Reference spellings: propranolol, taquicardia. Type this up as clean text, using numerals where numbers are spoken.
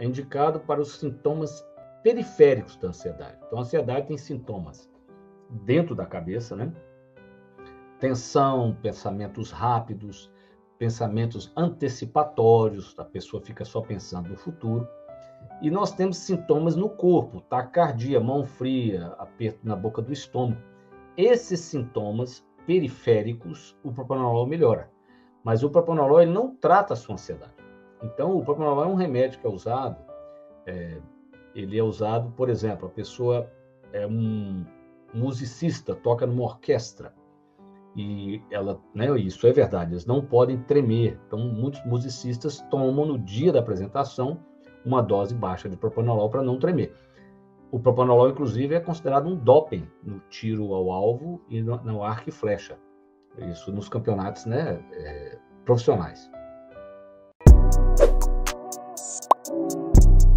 é indicado para os sintomas periféricos da ansiedade. Então, a ansiedade tem sintomas dentro da cabeça, né? Tensão, pensamentos rápidos, pensamentos antecipatórios, a pessoa fica só pensando no futuro. E nós temos sintomas no corpo, taquicardia, mão fria, aperto na boca do estômago. Esses sintomas periféricos, o propranolol melhora. Mas o propranolol ele não trata a sua ansiedade. Então, o propranolol é um remédio que é usado, ele é usado, por exemplo, a pessoa é um musicista, toca numa orquestra, e ela, né, isso é verdade, eles não podem tremer. Então, muitos musicistas tomam no dia da apresentação uma dose baixa de propranolol para não tremer. O propranolol, inclusive, é considerado um doping no tiro ao alvo e no arco e flecha. Isso nos campeonatos, né, profissionais.